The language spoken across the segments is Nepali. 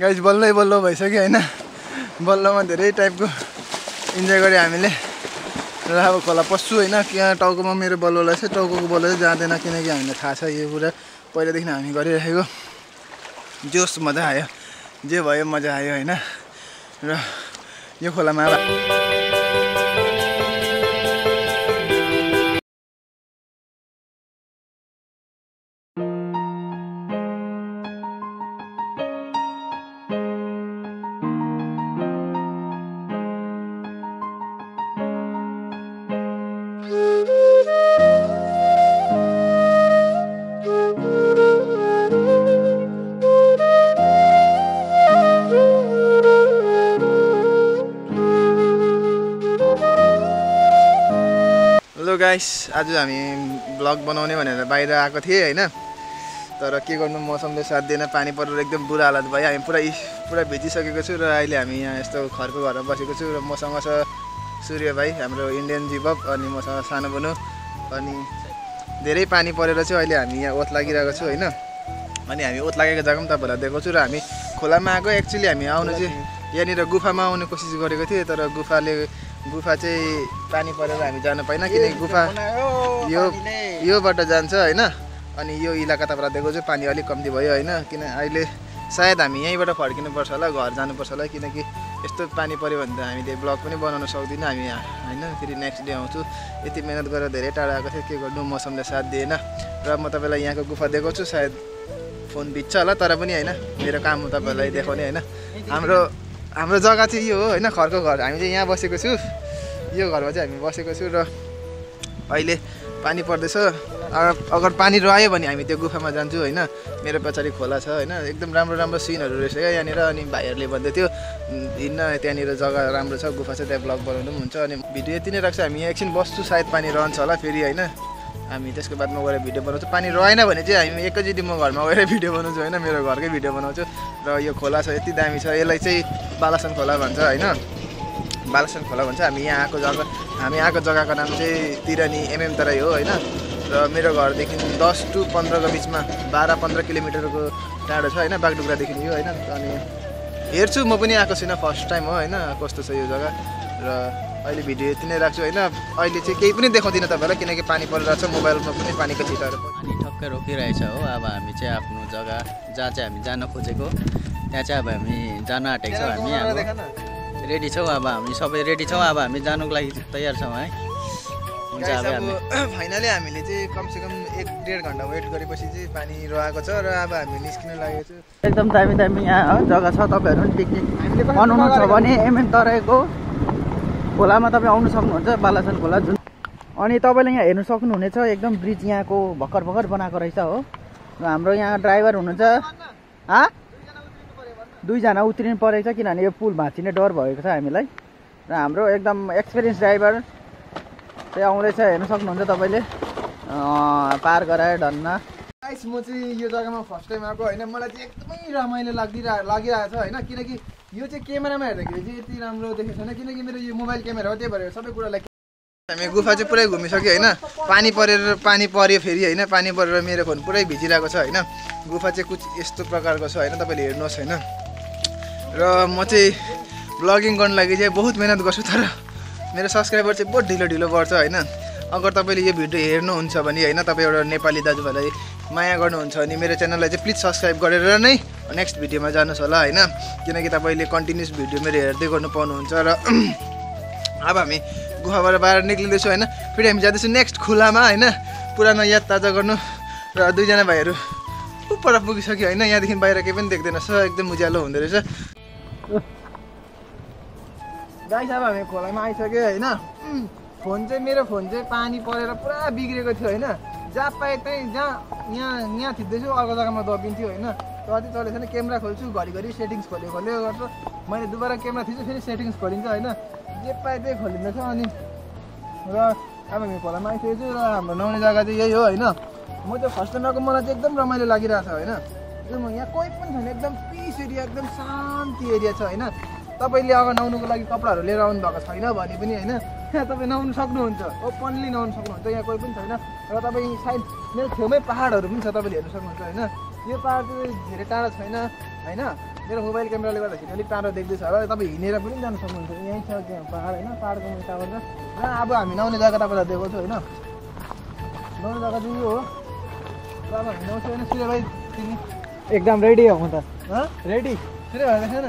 गाइस बल्ल भइसक्यो हैन, बल्लमा धेरै टाइपको इन्जोय गरे हामीले। र अब खोला पस्छु हैन, यहाँ टाउकोमा मेरो बल्लोलाई छ, टाउकोको बल्लो जाँदैन किनकि हामीलाई थाहा छ यो कुरा पहिलादेखि हामी गरिरहेको। जोस मजा आयो, जे भयो मजा आयो हैन। र यो खोलामा गाइस आज हामी ब्लग बनाउने भनेर बाहिर आएको थिए हैन, तर के गर्नु मौसमले साथ दिएन, पानी परेर एकदम बुरा हालत भयो। हामी पुरा भिजिसकेको छु र अहिले हामी यहाँ यस्तो घरको घरमा बसेको छु। र मसँग छ सूर्य भाइ हाम्रो इन्डियन जीवक, अनि मसँग सानो बनु, अनि धेरै पानी परेर चाहिँ अहिले हामी यहाँ ओत लागिरहेको छु हैन। अनि हामी ओत लागेको जग्गामा तपाईहरुलाई देखाउँछु। र हामी खोलामा आएको, एक्चुअली हामी आउनु चाहिँ यहाँनिर गुफामा आउने कोसिस गरेको थिए, तर गुफा चाहिँ पानी परेर हामी जान पाएन किनकि गुफा योबाट जान्छ हैन। अनि यो इलाका तपाईँलाई देखेको चाहिँ पानी अलिक कम्ती भयो हैन, किन अहिले सायद हामी यहीँबाट फर्किनुपर्छ होला, घर जानुपर्छ होला, किनकि यस्तो पानी पऱ्यो भने त हामीले ब्लग पनि बनाउन सक्दिनँ हामी हैन। फेरि नेक्स्ट डे आउँछु। यति मेहनत गरेर धेरै टाढा आएको थियो, के गर्नु मौसमले साथ दिएन। र म तपाईँलाई यहाँको गुफा देखाउँछु, सायद फोन बित्छ होला तर पनि हैन, मेरो काम हो तपाईँलाई देखाउने हैन। हाम्रो जग्गा चाहिँ यो हो हैन, घरको घर। हामी चाहिँ यहाँ बसेको छु, यो घरमा चाहिँ हामी बसेको छु। र अहिले पानी पर्दैछ, अगर पानी रह्यो भने हामी त्यो गुफामा जान्छौँ हैन। मेरो पछाडि खोला छ हैन, एकदम राम्रो राम्रो सिनहरू रहेछ क्या यहाँनिर। अनि भाइहरूले भन्दै थियो हिँड्न, त्यहाँनिर जग्गा राम्रो छ, गुफा छ, त्यहाँ ब्लग बनाउनु पनि हुन्छ। अनि भिडियो यति नै राख्छ, हामी यहाँ एकछिन बस्छु, सायद पानी रहन्छ होला फेरि हैन। हामी त्यसको बादमा गएर भिडियो बनाउँछु। पानी रहेन भने चाहिँ हामी एकैचोटि म घरमा गएर भिडियो बनाउँछु हैन, मेरो घरकै भिडियो बनाउँछु। र यो खोला छ यति दामी छ, यसलाई चाहिँ बालासन खोला भन्छ हैन, बालासन खोला भन्छ। हामी आएको जग्गाको नाम चाहिँ तिरानी तराई हो हैन। र मेरो घरदेखि 10 to 15 को बिचमा, 12-15 किलोमिटरको टाढो छ हैन बागडुग्रादेखि यो हैन। अनि हेर्छु, म पनि आएको छुइनँ, फर्स्ट टाइम हो हैन, कस्तो छ यो जग्गा। र अहिले भिडियो यति नै राख्छु हैन। अहिले चाहिँ केही पनि देखाउँदिनँ तपाईँलाई किनकि पानी परिरहेको छ, मोबाइलमा पनि पानीको छिटाहरू पानी ठक्कै रोकिरहेछ हो। अब हामी चाहिँ आफ्नो जग्गा जहाँ चाहिँ हामी जान खोजेको, त्यहाँ चाहिँ अब हामी जान आँटेको छौँ। हामी अब रेडी छौँ, अब हामी सबै रेडी छौँ, अब हामी जानुको लागि तयार छौँ है। हुन्छ, अब फाइनली हामीले चाहिँ कमसेकम 1-1.5 घन्टा वेट गरेपछि चाहिँ पानी रहेको छ। र अब हामी निस्किन लागेको छौँ। एकदम दामी दामी यहाँ जग्गा छ, तपाईँहरू पनि पिकनिक बनाउनु छ भने एमएम तराईको खोलामा तपाईँ आउनु सक्नुहुन्छ, बालासन खोला जुन। अनि तपाईँले यहाँ हेर्नु सक्नुहुनेछ एकदम ब्रिज यहाँको भर्खर भर्खर बनाएको रहेछ हो। र हाम्रो यहाँ ड्राइभर हुनुहुन्छ, दुईजना उत्रिनु परेको छ किनभने यो पुल भाँचिने डर भएको छ हामीलाई। र हाम्रो एकदम एक्सपिरियन्स ड्राइभर चाहिँ आउँदैछ, हेर्नु सक्नुहुन्छ तपाईँले पार गरायो डन्ना। म चाहिँ यो जग्गामा फर्स्ट टाइम आएको होइन, मलाई चाहिँ एकदमै रमाइलो लागिरहेको छ होइन, किनकि यो चाहिँ क्यामेरामा हेर्दाखेरि चाहिँ यति राम्रो देखेको छैन किनकि मेरो यो मोबाइल क्यामेरा हो, त्यही भएर सबै कुरालाई। हामी गुफा चाहिँ पुरै घुमिसक्यो होइन, पानी पऱ्यो फेरि होइन, पानी परेर मेरो फोन पुरै भिजिरहेको छ होइन। गुफा चाहिँ कुछ यस्तो प्रकारको छ होइन, तपाईँले हेर्नुहोस् होइन। र म चाहिँ ब्लगिङ गर्नु लागि चाहिँ बहुत मेहनत गर्छु, तर मेरो सब्सक्राइबर चाहिँ बहुत ढिलो बढ्छ होइन। अगर तपाईँले यो भिडियो हेर्नुहुन्छ भने होइन, तपाईँ एउटा नेपाली दाजुभाइलाई माया गर्नुहुन्छ भने मेरो च्यानललाई चाहिँ प्लिज सब्सक्राइब गरेर नै नेक्स्ट भिडियोमा जानुहोस् होला होइन, किनकि तपाईँले कन्टिन्युस भिडियो मेरो हेर्दै गर्नु पाउनुहुन्छ। र अब हामी गुफाबाट बाहिर निक्लिँदैछु होइन, फेरि हामी जाँदैछु नेक्स्ट खोलामा होइन, पुरानो याद ताजा गर्नु। र दुईजना भाइहरू उपर पुगिसक्यो होइन, यहाँदेखि बाहिर केही पनि देख्दैन छ, एकदम उज्यालो हुँदो रहेछ। गाइस अब हामी खोलामा आइसक्यो होइन। फोन चाहिँ पानी परेर पुरा बिग्रेको थियो होइन, जहाँ पाए त्यहीँ, जहाँ यहाँ थिच्दैछु अर्को जग्गामा दबिन्थ्यो होइन, कति चलेको छैन। क्यामेरा खोल्छु घरिघरि सेटिङ्स खोल्यो गर्छ, मैले दुबारा क्यामेरा थिच्छु फेरि सेटिङ्स खोलिन्छ होइन, जे पाए त्यही खोलिँदैछ। अनि र अब हामी खोलामा आइसकेको छु, र हाम्रो नुहाउने जग्गा चाहिँ यही हो होइन। म चाहिँ फर्स्ट टाइम आएको, मलाई चाहिँ एकदम रमाइलो लागिरहेको छ होइन। यहाँ कोही पनि छैन, एकदम पिस एरिया, एकदम शान्ति एरिया छ होइन। तपाईँले अगर नुहाउनुको लागि कपडाहरू लिएर आउनु भएको छैन भने पनि होइन, यहाँ तपाईँ नुहाउनु सक्नुहुन्छ, ओपनली नुहाउनु सक्नुहुन्छ, यहाँ कोही पनि छैन। र तपाईँ सायद मेरो छेउमै पाहाडहरू पनि छ, तपाईँले हेर्नु सक्नुहुन्छ होइन। यो पाहाड चाहिँ धेरै टाढा छैन होइन, मेरो मोबाइल क्यामेराले गर्दाखेरि अलिक टाढो देख्दै छ र तपाईँ हिनेर पनि जान सक्नुहुन्छ। यही छ त्यहाँ पहाड हैन, पहाडको मुनि भन्छ र अब हामी नौने जग्गा तपाईलाई देखाउँछु हैन। नौने जग्गा चाहिँ यो हो र अब नौसे हैन सिरे भाइ तिमी एकदम रेडी हो त ह रेडी सिरे भाइ छैन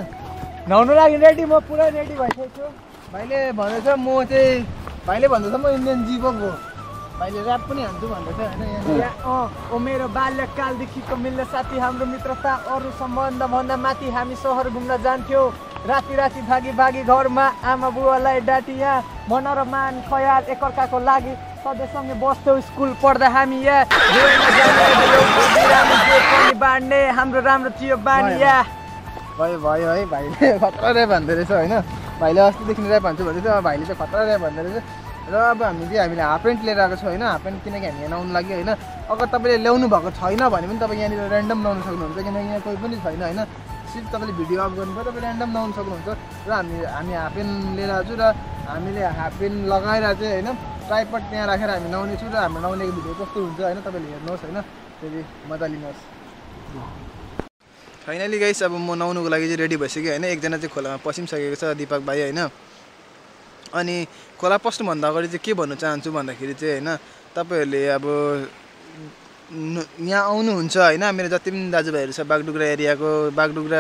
नौनु लागि रेडी म पुरै रेडी भइसकेछु। भाइले भनेछ म चाहिँ भाइले भन्दै छ म इन्डियन जीवक हो। भाइले ऱ्याप पनि हान्छु भन्दैछ हैन। ओ मेरो बाल्यकालदेखिको मिल्ने साथी हाम्रो मित्रता अरू सम्बन्धभन्दा माथि हामी सहर घुम्न जान्थ्यौँ। राति राति भागी भागी घरमा आमा बुवालाई डाँटिया मनोरमान खयाल एकअर्काको लागि सधैँसँगै बस्थ्यौँ। स्कुल पढ्दा हामी यहाँ बाँड्ने हाम्रो राम्रो थियो बानिया भयो भयो है। भाइले खतरा भन्दो रहेछ होइन। भाइले अस्तिदेखि ऱ्याप हान्छु भन्दैछ अब भाइले चाहिँ खतरा ऱ्याप भन्दो रहेछ। र अब हामी चाहिँ हामीले हाफ प्यान्ट लिएर आएको छौँ होइन। हाफ प्यान्ट किनकि हामी यहाँ ल्याउनु लागि होइन। अगर तपाईँले ल्याउनु भएको छैन भने पनि तपाईँ यहाँनिर ऱ्यान्डम ल्याउनु सक्नुहुन्छ किनकि यहाँ कोही पनि छैन होइन। सिर्फ तपाईँले भिडियो अप गर्नु पर्यो तपाईँ ऱ्यान्डम ल्याउनु सक्नुहुन्छ। र हामी हाफ प्यान्ट लिएर आएको छु र हामीले हाफ प्यान्ट लगाएर चाहिँ होइन ट्राइपड त्यहाँ राखेर हामी ल्याउनेछु र हाम्रो ल्याउनेको भिडियो कस्तो हुन्छ होइन तपाईँले हेर्नुहोस् होइन। फेरि मजा लिनुहोस्। फाइनली गाइस अब म नुहाउनुको लागि चाहिँ रेडी भइसक्यो होइन। एकजना चाहिँ खोलामा पसिसकेको छ दीपक भाइ होइन। अनि खोला पस्नुभन्दा अगाडि चाहिँ के भन्नु चाहन्छु भन्दाखेरि चाहिँ होइन तपाईँहरूले अब यहाँ आउनुहुन्छ होइन। मेरो जति पनि दाजुभाइहरू छ बागडुग्रा एरियाको बागडुग्रा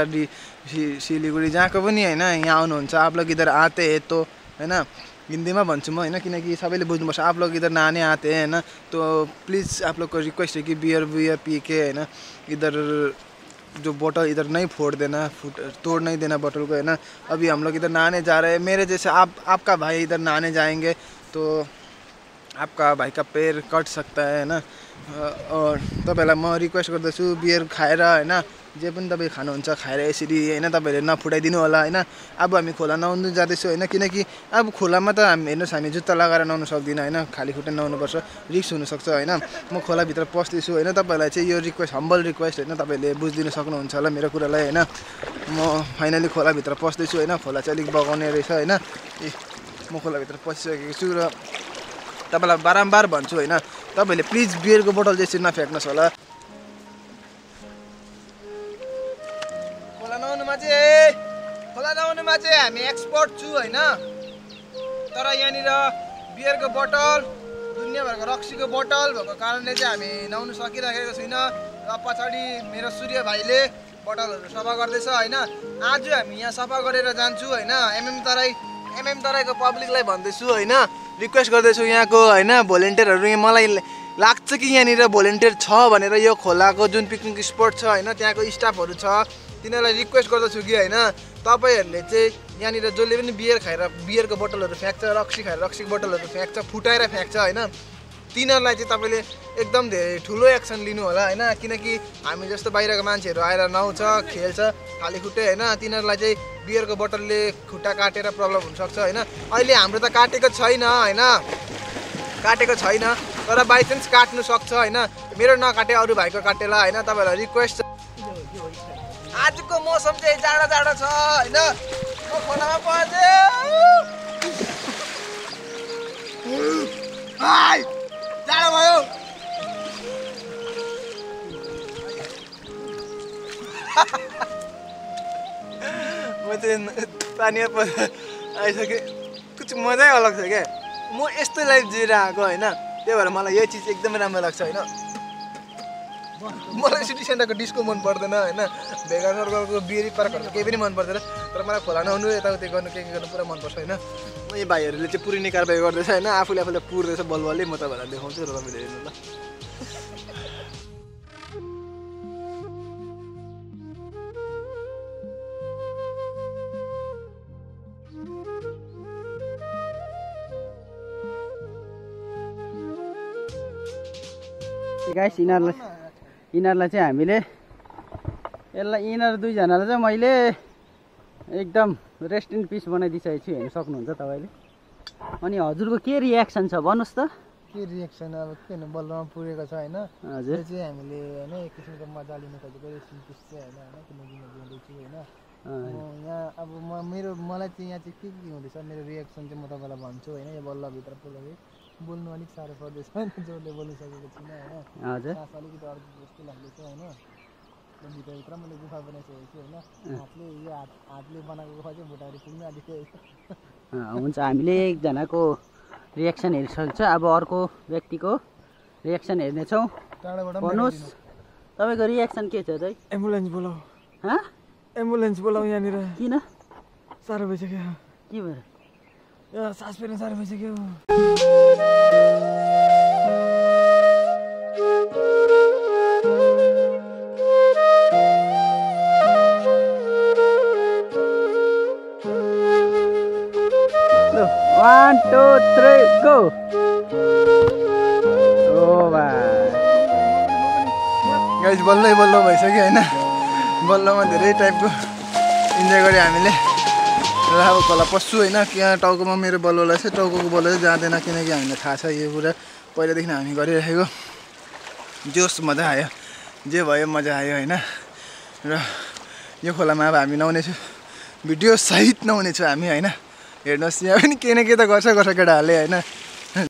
सिलिगुडी जहाँको पनि होइन यहाँ आउनुहुन्छ। आप लोग इधर आते हैं तो है ना, हिन्दीमा भन्छु म होइन किनकि सबैले बुझ्नुपर्छ। आप लोग इधर नहाने आते हैं है ना, तो प्लिज आप लोग को रिक्वेस्ट है कि बियर पी के है ना इधर जो बोतल इधर नहीं फोड़ देना, तोड़ नहीं देना बोतल को है ना। अभी हम लोग इधर नहाने जा रहे हैं। मेरे जैसे आपका भाई इधर नहाने जाएंगे तो आपका भाई का पैर कट सकता है ना। और तपाईलाई म रिक्वेस्ट गर्दछु बियर खाएर हैन जे पनि तपाई खानुहुन्छ खाएर यसरी हैन तपाईले नफुटाइदिनु होला हैन। अब हामी खोला नुहाउनु जाँदैछौँ होइन किनकि अब खोलामा त हामी हेर्नुहोस् हामी जुत्ता लगाएर नुहाउनु सक्दिनँ होइन। खाली खुट्टा नुहाउनुपर्छ, रिक्स हुनसक्छ होइन। म खोलाभित्र पस्दैछु होइन। तपाईँलाई चाहिँ यो रिक्वेस्ट हम्बल रिक्वेस्ट होइन तपाईँले बुझिदिनु सक्नुहुन्छ होला मेरो कुरालाई होइन। म फाइनली खोलाभित्र पस्दैछु होइन। खोला चाहिँ अलिक बगाउने रहेछ होइन। म खोलाभित्र पसिसकेको छु र तपाईलाई बारम्बार भन्छु होइन तपाईले प्लिज बियरको बोतल त्यसरी नफ्याक्नुहोस् होला। खोला नुहाउनुमा चाहिँ हामी एक्सपर्ट छु होइन। तर यहाँनिर बियरको बोतल दुनियाँभरको रक्सीको बोतल भएको कारणले चाहिँ हामी नुहाउनु सकिराखेको छैन। र पछाडि मेरो सूर्य भाइले बोतलहरू सफा गर्दैछ होइन। आज हामी यहाँ सफा गरेर जान्छु होइन। एमएम तराईको पब्लिकलाई भन्दैछु होइन। रिक्वेस्ट गर्दैछु यहाँको होइन भोलिन्टियरहरू। यहाँ मलाई लाग्छ कि यहाँनिर भोलिन्टियर छ भनेर यो खोलाको जुन पिकनिक स्पट छ होइन त्यहाँको स्टाफहरू छ तिनीहरूलाई रिक्वेस्ट गर्दछु कि होइन तपाईँहरूले चाहिँ यहाँनिर जसले पनि बियर खाएर बियरको बोतलहरू फ्याँक्छ, रक्सी खाएर रक्सीको बोतलहरू फ्याँक्छ, फुटाएर फ्याँक्छ होइन तिनीहरूलाई चाहिँ तपाईँले एकदम धेरै ठुलो एक्सन लिनु होला होइन। किनकि हामी जस्तो बाहिरको मान्छेहरू आएर नुहाउँछ खेल्छ खाली खुट्टै होइन तिनीहरूलाई चाहिँ बियरको बोतलले खुट्टा काटेर प्रब्लम हुनसक्छ होइन। अहिले हाम्रो त काटेको छैन तर बाइचान्स काट्नु सक्छ होइन। मेरो नकाटे अरू भाइको काटेला होइन। तपाईँहरूलाई रिक्वेस्ट आजको मौसम चाहिँ जाडो जाडो छ होइन। म खोलामा पसेँ जाडो भयो म चाहिँ पानीमा आइसकेँ। कुछ मजै अलग छ क्या। म यस्तो लाइफ जिएर आएको होइन त्यही भएर मलाई यो चिज एकदमै राम्रो लाग्छ होइन। मलाई सिटी सेन्टरको डिस्को मन पर्दैन होइन। भेगा सर्कलको बियरी पार्कहरूको केही पनि मन पर्दैन। तर मलाई खोला नुहाउनु यताउति गर्नु के गर्नु पुरा मनपर्छ होइन। यो भाइहरूले चाहिँ पुरिने कारबाही गर्दैछ होइन। आफूले पुर्दैछ बलबलले। म तपाईँहरूलाई देखाउँछु र तपाईँले हेर्नु ल। गाइस यिनीहरूलाई चाहिँ हामीले यिनीहरू दुईजनालाई चाहिँ मैले एकदम रेस्ट इन पिस बनाइदिइसकेको छु हेर्नु सक्नुहुन्छ तपाईँले। अनि हजुरको के रियाक्सन छ भन्नुहोस् त। के रियाक्सन अब के भन्नु बलराम पुगेको छ होइन। हजुर चाहिँ हामीले होइन एक किसिमको मजा लिनु खोजेको रेस्ट इन पिस चाहिँ होइन किनकि म जिउँदैछु होइन। यहाँ अब मलाई चाहिँ यहाँ चाहिँ के हुँदैछ मेरो रियाक्सन चाहिँ म तपाईँलाई भन्छु होइन। यो बल्लभित्र पुगेको बोल्नु अलिक साह्रो पर्दैछ जोडले बोल्नु सकेको छैन होइन। अलिकति अर्को जस्तो लाग्दैछ होइन। हुन्छ हामीले एकजनाको रिएक्सन हेर्छौँ अब अर्को व्यक्तिको रिएक्सन हेर्नेछौँ। भन्नुहोस् तपाईको रिएक्सन के छ? एम्बुलेन्स बोलाऊ। एम्बुलेन्स बोलाऊ यहाँनिर। किन? साह्रो भइसक्यो। के भएर? सास फेर्न साह्रो भइसक्यो। One, two, three, go! Oh, man. Guys, ballo bhai sakyo haina. Ballo ma dherai type ko enjoy gare hamile. Ra ab kala paschu haina ke टाउको ma मेरो ballo lai cha, टाउको को ballo जादैन किनकि हामीलाई थाहा छ यो कुरा पहिला देखि हामी गरिरहेको। जोस मजा आयो, जे भयो मजा आयो हैन। र यो खोलामा अब हामी नहुने छ, भिडियो सहित नहुने छ हामी हैन। हेर्नुस् यहाँ पनि के न के त गर्छ केटाहरूले हैन। खुट्टा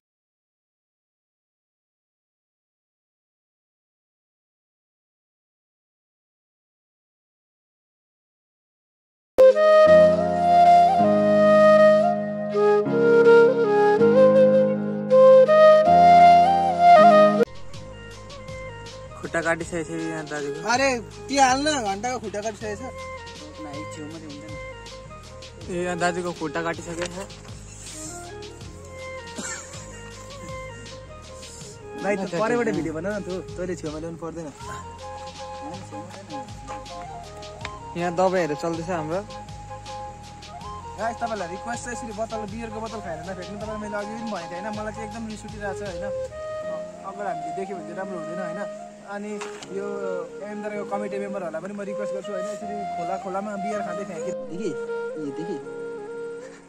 काटिसकेको छ यहाँ दाजुको। अरे के हाल्न घण्टाको खुट्टा काटिसकेको छ। नाइ छेउ मात्रै हुन्छ नि। ए दाजुको खुट्टा काटिसकेको छ। भाइ त परैबाट भिडियो बना न, तैँले छेउमा ल्याउनु पर्दैन। यहाँ दबाईहरू चल्दैछ हाम्रो। गाइस तपाईँलाई रिक्वेस्ट छ यसरी बोतल बियरको बोतल खाएर नफेक्नु। तपाईँलाई मैले अघि पनि भनेको होइन, मलाई चाहिँ एकदम रिस उठिरहेको छ होइन। अगर हामीले देख्यो भने राम्रो हुँदैन होइन। अनि यो एमदरको कमिटी मेम्बरहरूलाई पनि म रिक्वेस्ट गर्छु होइन, यसरी खोलामा बियर खाँदै फ्याँके देखि ये देखिए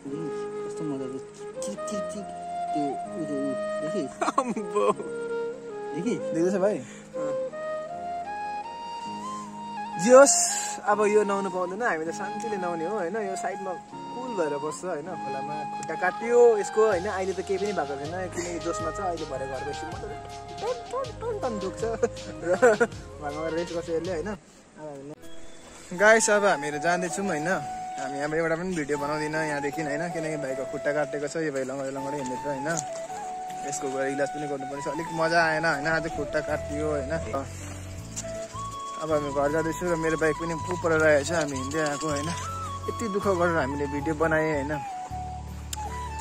कस्तो मजा आयो। चिक चिक चिक त्यो उयो देखिए अम्बो देखिए देख्दैछ भाइ। जोस अब यो नहुनु पाउँदैन, हामी त शान्तिले नहुने हो होइन। यो साइडमा कुल भएर बस्छ होइन। खोलामा खुट्टा काटियो यसको होइन। अहिले त केही पनि भएको छैन किनकि जोसमा छ। अहिले भरे घर गएपछि मात्रै टन टन दुख्छ र घरमा गएर रेस्ट गर्छ यसले होइन। गाइस अब हामीहरू जाँदैछौँ होइन। हामी अब एउटा पनि भिडियो बनाउँदिनँ यहाँदेखि होइन, किनकि भाइको खुट्टा काटेको छ। यो भाइ लङ्गडे लङ्गडे हिँडेको होइन। यसको गएर इलाज पनि गर्नुपर्छ। अलिक मजा आएन होइन, आज खुट्टा काटियो होइन। अब हामी घर जाँदैछु र मेरो बाइक पनि उपर रहेछ। हामी हिँड्दै आएको होइन, यति दुःख गरेर हामीले भिडियो बनाएँ होइन।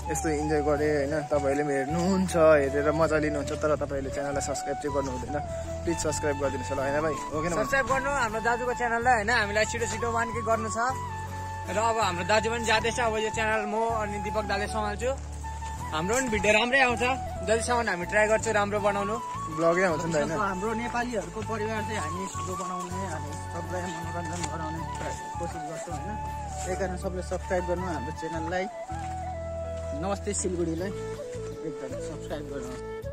यस्तो इन्जोय गरेँ होइन। तपाईँहरूले पनि हेर्नुहुन्छ, हेरेर मजा लिनुहुन्छ, तर तपाईँहरूले च्यानललाई सब्सक्राइब चाहिँ गर्नु हुँदैन। प्लिज सब्सक्राइब गरिदिनुहोस् होला होइन भाइ। ओके न, सब्सक्राइब गर्नु हाम्रो दाजुको च्यानललाई होइन। हामीलाई छिटो छिटो 1K गर्नु छ र अब हाम्रो दाजु पनि जाँदैछ। अब यो च्यानल म अनि दीपक दाले सम्हाल्छु। हाम्रो पनि भिडियो राम्रै आउँछ, जतिसम्म हामी ट्राई गर्छौँ राम्रो बनाउनु। ब्लगै आउँछ नि त होइन। हाम्रो नेपालीहरूको परिवार चाहिँ हामी ठुलो बनाउने, हामी सबलाई मनोरञ्जन गराउने कोसिस गर्छौँ होइन। त्यही कारण सबले सब्सक्राइब गर्नु हाम्रो च्यानललाई। नमस्ते सिलगढीलाई, एकदम सब्सक्राइब गर्नु।